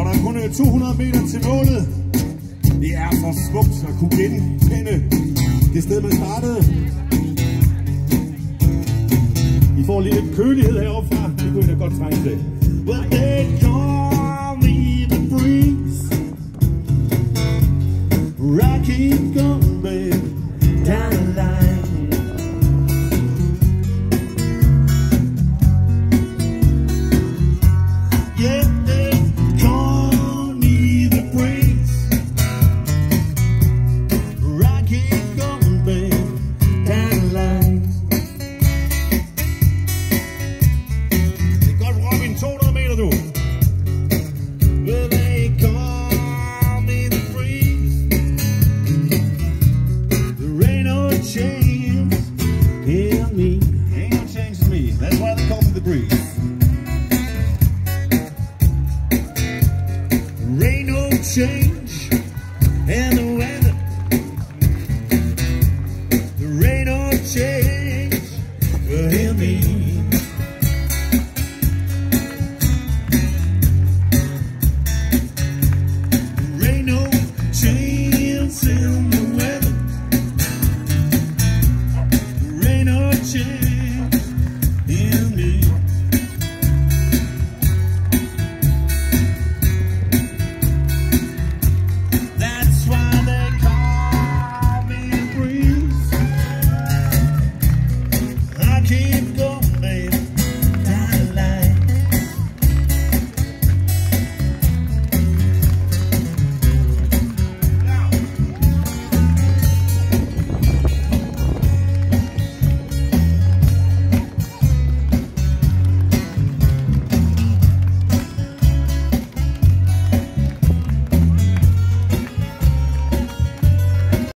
Og der er kun 200 meter til målet. Det er så smukt at kunne genkende det sted, man startede. I får lige lidt kølighed heroppe fra. Det kunne I da godt trænge til. Well, they call me the breeze. I keep going, babe, down the line. Change and the